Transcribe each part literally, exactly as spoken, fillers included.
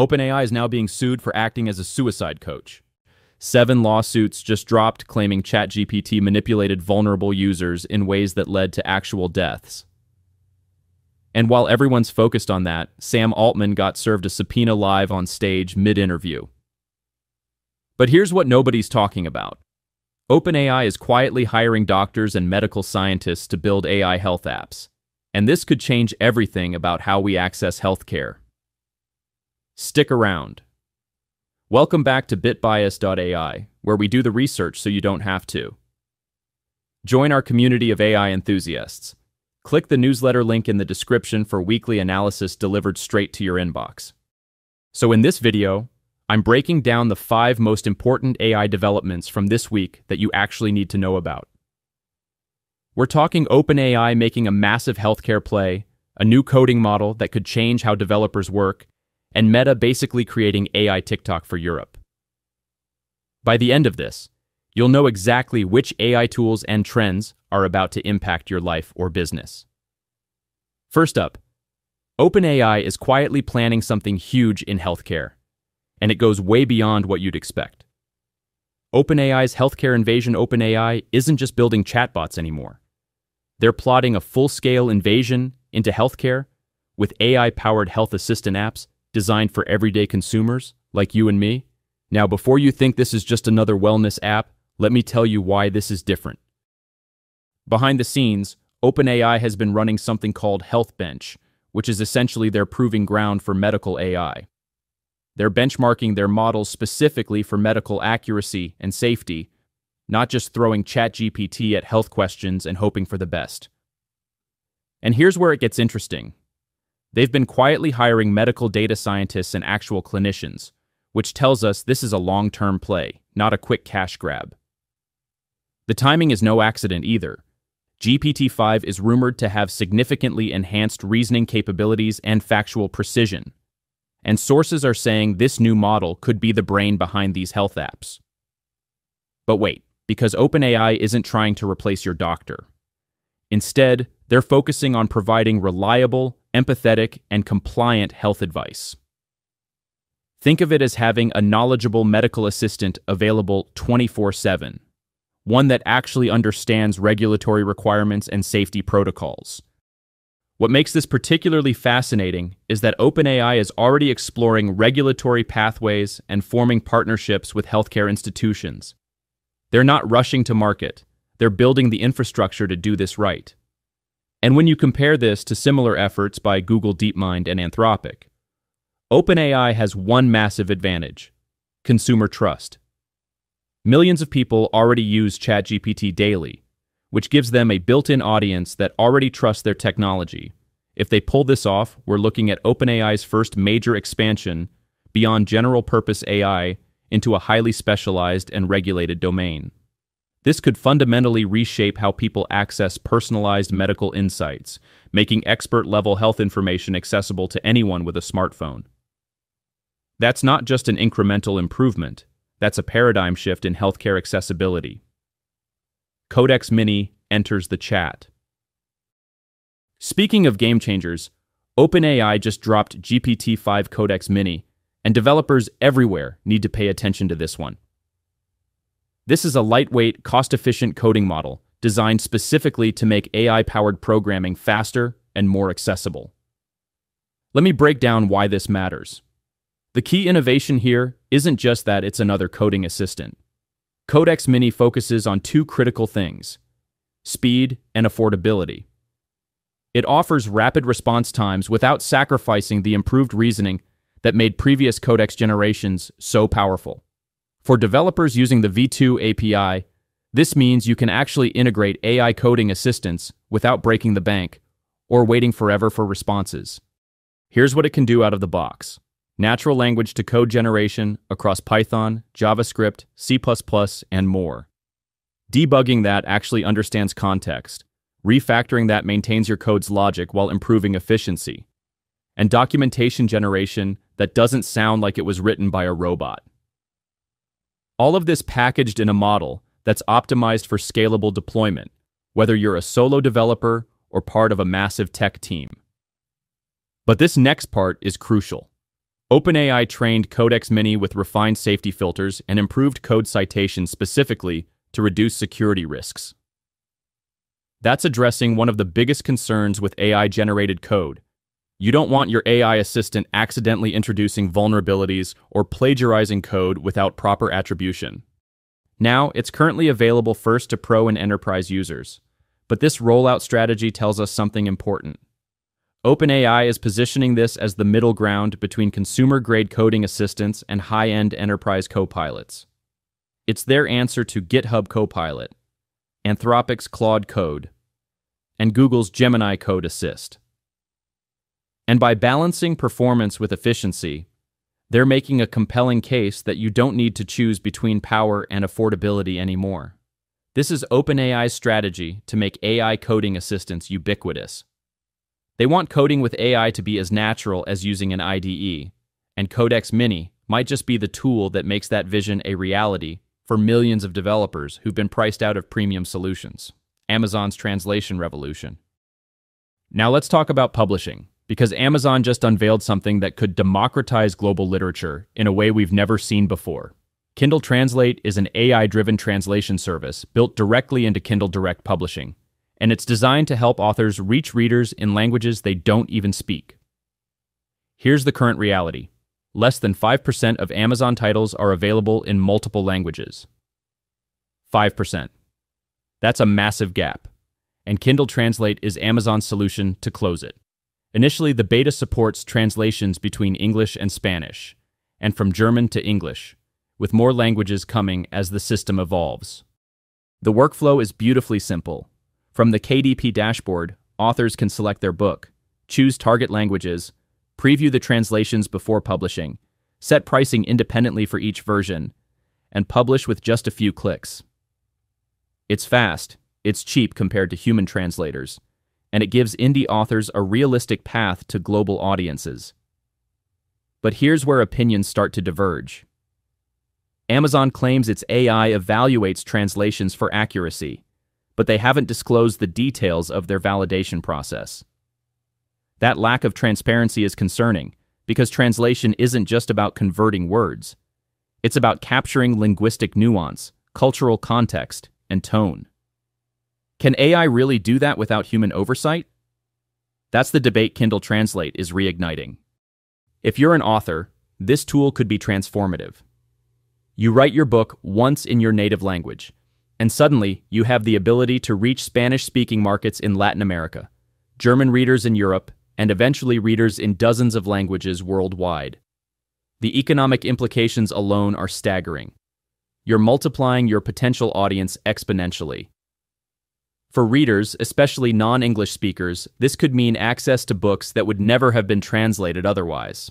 OpenAI is now being sued for acting as a suicide coach. Seven lawsuits just dropped claiming ChatGPT manipulated vulnerable users in ways that led to actual deaths. And while everyone's focused on that, Sam Altman got served a subpoena live on stage mid-interview. But here's what nobody's talking about. OpenAI is quietly hiring doctors and medical scientists to build A I health apps. And this could change everything about how we access healthcare. Stick around. Welcome back to BitBiased dot A I, where we do the research so you don't have to. Join our community of A I enthusiasts. Click the newsletter link in the description for weekly analysis delivered straight to your inbox. So in this video, I'm breaking down the five most important A I developments from this week that you actually need to know about. We're talking OpenAI making a massive healthcare play, a new coding model that could change how developers work, and Meta basically creating A I TikTok for Europe. By the end of this, you'll know exactly which A I tools and trends are about to impact your life or business. First up, OpenAI is quietly planning something huge in healthcare, and it goes way beyond what you'd expect. OpenAI's healthcare invasion. OpenAI isn't just building chatbots anymore. They're plotting a full-scale invasion into healthcare with A I-powered health assistant apps designed for everyday consumers like you and me. Now, before you think this is just another wellness app, let me tell you why this is different. Behind the scenes, OpenAI has been running something called HealthBench, which is essentially their proving ground for medical A I. They're benchmarking their models specifically for medical accuracy and safety, not just throwing ChatGPT at health questions and hoping for the best. And here's where it gets interesting. They've been quietly hiring medical data scientists and actual clinicians, which tells us this is a long-term play, not a quick cash grab. The timing is no accident either. G P T five is rumored to have significantly enhanced reasoning capabilities and factual precision. And sources are saying this new model could be the brain behind these health apps. But wait, because OpenAI isn't trying to replace your doctor. Instead, they're focusing on providing reliable, empathetic, and compliant health advice. Think of it as having a knowledgeable medical assistant available twenty-four seven, one that actually understands regulatory requirements and safety protocols. What makes this particularly fascinating is that OpenAI is already exploring regulatory pathways and forming partnerships with healthcare institutions. They're not rushing to market. They're building the infrastructure to do this right. And when you compare this to similar efforts by Google DeepMind and Anthropic, OpenAI has one massive advantage: consumer trust. Millions of people already use ChatGPT daily, which gives them a built-in audience that already trusts their technology. If they pull this off, we're looking at OpenAI's first major expansion beyond general-purpose A I into a highly specialized and regulated domain. This could fundamentally reshape how people access personalized medical insights, making expert-level health information accessible to anyone with a smartphone. That's not just an incremental improvement. That's a paradigm shift in healthcare accessibility. Codex Mini enters the chat. Speaking of game changers, OpenAI just dropped G P T five Codex Mini, and developers everywhere need to pay attention to this one. This is a lightweight, cost-efficient coding model designed specifically to make A I-powered programming faster and more accessible. Let me break down why this matters. The key innovation here isn't just that it's another coding assistant. Codex Mini focuses on two critical things: speed and affordability. It offers rapid response times without sacrificing the improved reasoning that made previous Codex generations so powerful. For developers using the V two A P I, this means you can actually integrate A I coding assistants without breaking the bank or waiting forever for responses. Here's what it can do out of the box. Natural language to code generation across Python, JavaScript, C plus plus, and more. Debugging that actually understands context. Refactoring that maintains your code's logic while improving efficiency. And documentation generation that doesn't sound like it was written by a robot. All of this packaged in a model that's optimized for scalable deployment, whether you're a solo developer or part of a massive tech team. But this next part is crucial. OpenAI trained Codex Mini with refined safety filters and improved code citation specifically to reduce security risks. That's addressing one of the biggest concerns with A I-generated code. You don't want your A I assistant accidentally introducing vulnerabilities or plagiarizing code without proper attribution. Now, it's currently available first to pro and enterprise users, but this rollout strategy tells us something important. OpenAI is positioning this as the middle ground between consumer-grade coding assistants and high-end enterprise copilots. It's their answer to GitHub Copilot, Anthropic's Claude Code, and Google's Gemini Code Assist. And by balancing performance with efficiency, they're making a compelling case that you don't need to choose between power and affordability anymore. This is OpenAI's strategy to make A I coding assistants ubiquitous. They want coding with A I to be as natural as using an I D E, and Codex Mini might just be the tool that makes that vision a reality for millions of developers who've been priced out of premium solutions. Amazon's translation revolution. Now let's talk about publishing, because Amazon just unveiled something that could democratize global literature in a way we've never seen before. Kindle Translate is an A I-driven translation service built directly into Kindle Direct Publishing, and it's designed to help authors reach readers in languages they don't even speak. Here's the current reality. Less than five percent of Amazon titles are available in multiple languages. five percent. That's a massive gap, and Kindle Translate is Amazon's solution to close it. Initially, the beta supports translations between English and Spanish, and from German to English, with more languages coming as the system evolves. The workflow is beautifully simple. From the K D P dashboard, authors can select their book, choose target languages, preview the translations before publishing, set pricing independently for each version, and publish with just a few clicks. It's fast, it's cheap compared to human translators, and it gives indie authors a realistic path to global audiences. But here's where opinions start to diverge. Amazon claims its A I evaluates translations for accuracy, but they haven't disclosed the details of their validation process. That lack of transparency is concerning, because translation isn't just about converting words. It's about capturing linguistic nuance, cultural context, and tone. Can A I really do that without human oversight? That's the debate Kindle Translate is reigniting. If you're an author, this tool could be transformative. You write your book once in your native language, and suddenly you have the ability to reach Spanish-speaking markets in Latin America, German readers in Europe, and eventually readers in dozens of languages worldwide. The economic implications alone are staggering. You're multiplying your potential audience exponentially. For readers, especially non-English speakers, this could mean access to books that would never have been translated otherwise.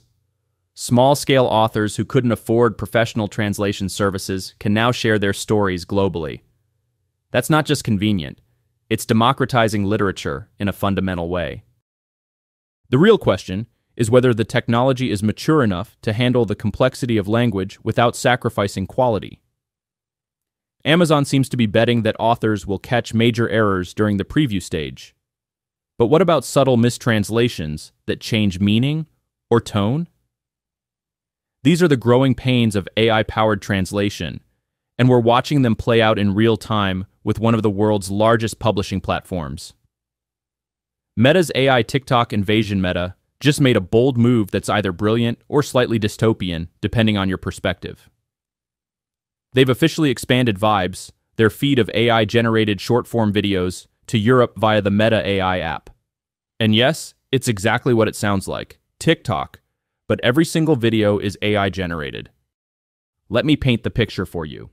Small-scale authors who couldn't afford professional translation services can now share their stories globally. That's not just convenient, it's democratizing literature in a fundamental way. The real question is whether the technology is mature enough to handle the complexity of language without sacrificing quality. Amazon seems to be betting that authors will catch major errors during the preview stage. But what about subtle mistranslations that change meaning or tone? These are the growing pains of A I-powered translation, and we're watching them play out in real time with one of the world's largest publishing platforms. Meta's A I TikTok invasion Meta just made a bold move that's either brilliant or slightly dystopian, depending on your perspective. They've officially expanded Vibes, their feed of A I-generated short-form videos, to Europe via the Meta A I app. And yes, it's exactly what it sounds like, TikTok, but every single video is A I-generated. Let me paint the picture for you.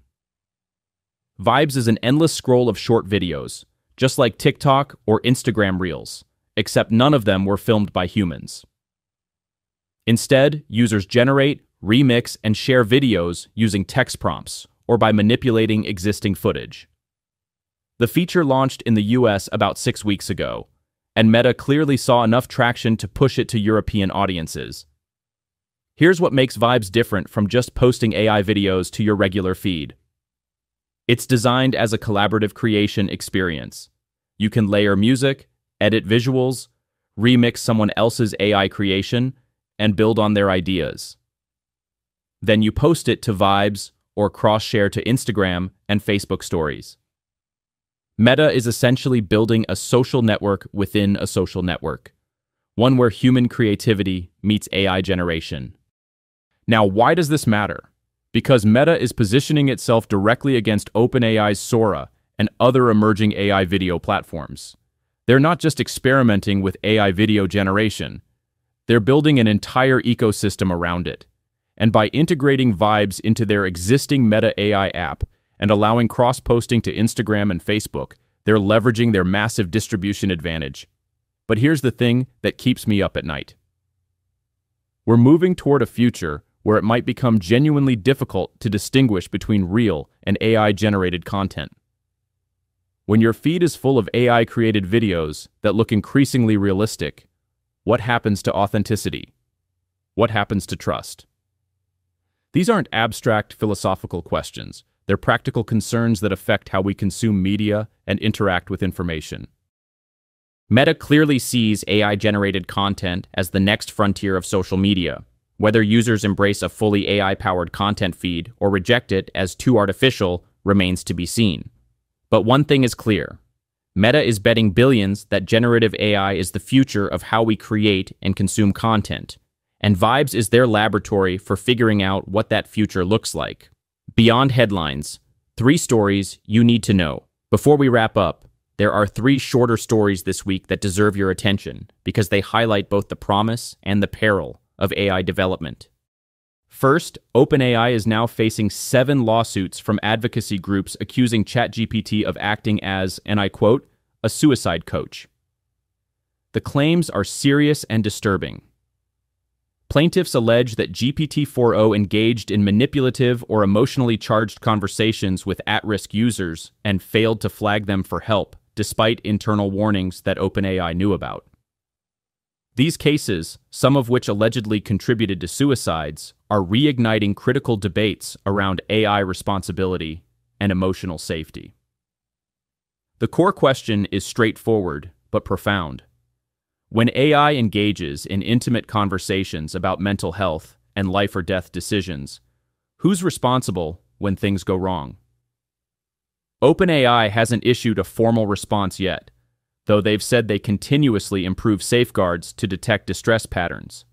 Vibes is an endless scroll of short videos, just like TikTok or Instagram Reels, except none of them were filmed by humans. Instead, users generate, remix, and share videos using text prompts or by manipulating existing footage. The feature launched in the U S about six weeks ago, and Meta clearly saw enough traction to push it to European audiences. Here's what makes Vibes different from just posting A I videos to your regular feed. It's designed as a collaborative creation experience. You can layer music, edit visuals, remix someone else's A I creation, and build on their ideas. Then you post it to Vibes or cross-share to Instagram and Facebook stories. Meta is essentially building a social network within a social network, one where human creativity meets A I generation. Now, why does this matter? Because Meta is positioning itself directly against OpenAI's Sora and other emerging A I video platforms. They're not just experimenting with A I video generation. They're building an entire ecosystem around it. And by integrating Vibes into their existing Meta A I app and allowing cross-posting to Instagram and Facebook, they're leveraging their massive distribution advantage. But here's the thing that keeps me up at night. We're moving toward a future where it might become genuinely difficult to distinguish between real and A I-generated content. When your feed is full of A I-created videos that look increasingly realistic, what happens to authenticity? What happens to trust? These aren't abstract philosophical questions. They're practical concerns that affect how we consume media and interact with information. Meta clearly sees A I-generated content as the next frontier of social media. Whether users embrace a fully A I-powered content feed or reject it as too artificial remains to be seen. But one thing is clear. Meta is betting billions that generative A I is the future of how we create and consume content. And Vibes is their laboratory for figuring out what that future looks like. Beyond headlines, three stories you need to know. Before we wrap up, there are three shorter stories this week that deserve your attention because they highlight both the promise and the peril of A I development. First, OpenAI is now facing seven lawsuits from advocacy groups accusing ChatGPT of acting as, and I quote, a suicide coach. The claims are serious and disturbing. Plaintiffs allege that G P T four o engaged in manipulative or emotionally charged conversations with at-risk users and failed to flag them for help, despite internal warnings that OpenAI knew about. These cases, some of which allegedly contributed to suicides, are reigniting critical debates around A I responsibility and emotional safety. The core question is straightforward but profound. When A I engages in intimate conversations about mental health and life or death decisions, who's responsible when things go wrong? OpenAI hasn't issued a formal response yet, though they've said they continuously improve safeguards to detect distress patterns.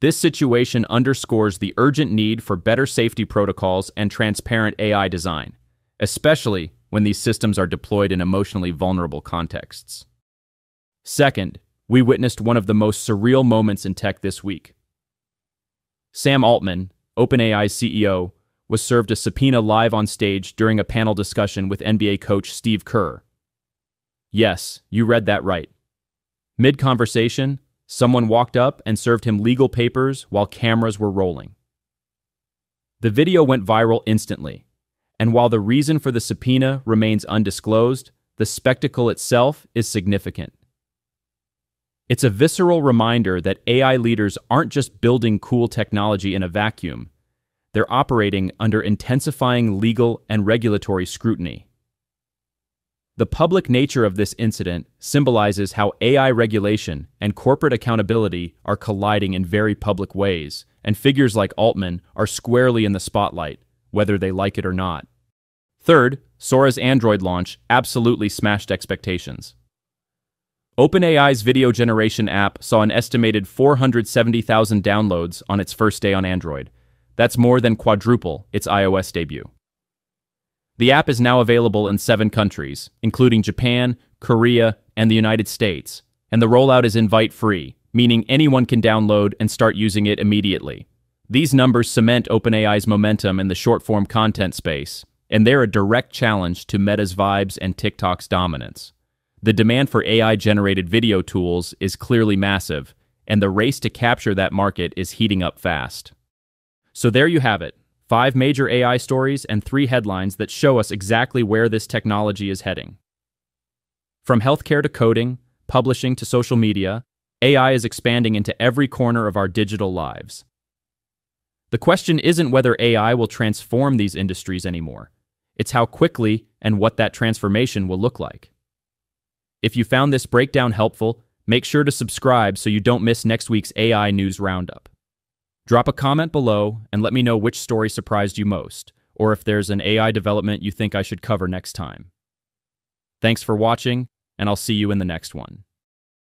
This situation underscores the urgent need for better safety protocols and transparent A I design, especially when these systems are deployed in emotionally vulnerable contexts. Second, we witnessed one of the most surreal moments in tech this week. Sam Altman, OpenAI's C E O, was served a subpoena live on stage during a panel discussion with N B A coach Steve Kerr. Yes, you read that right. Mid-conversation, someone walked up and served him legal papers while cameras were rolling. The video went viral instantly, and while the reason for the subpoena remains undisclosed, the spectacle itself is significant. It's a visceral reminder that A I leaders aren't just building cool technology in a vacuum. They're operating under intensifying legal and regulatory scrutiny. The public nature of this incident symbolizes how A I regulation and corporate accountability are colliding in very public ways, and figures like Altman are squarely in the spotlight, whether they like it or not. Third, Sora's Android launch absolutely smashed expectations. OpenAI's video generation app saw an estimated four hundred seventy thousand downloads on its first day on Android. That's more than quadruple its iOS debut. The app is now available in seven countries, including Japan, Korea, and the United States, and the rollout is invite-free, meaning anyone can download and start using it immediately. These numbers cement OpenAI's momentum in the short-form content space, and they're a direct challenge to Meta's Vibes and TikTok's dominance. The demand for A I-generated video tools is clearly massive, and the race to capture that market is heating up fast. So there you have it, five major A I stories and three headlines that show us exactly where this technology is heading. From healthcare to coding, publishing to social media, A I is expanding into every corner of our digital lives. The question isn't whether A I will transform these industries anymore. It's how quickly and what that transformation will look like. If you found this breakdown helpful, Make sure to subscribe so you don't miss next week's A I News Roundup. Drop a comment below and let me know which story surprised you most, or if there's an A I development you think I should cover next time. Thanks for watching, and I'll see you in the next one.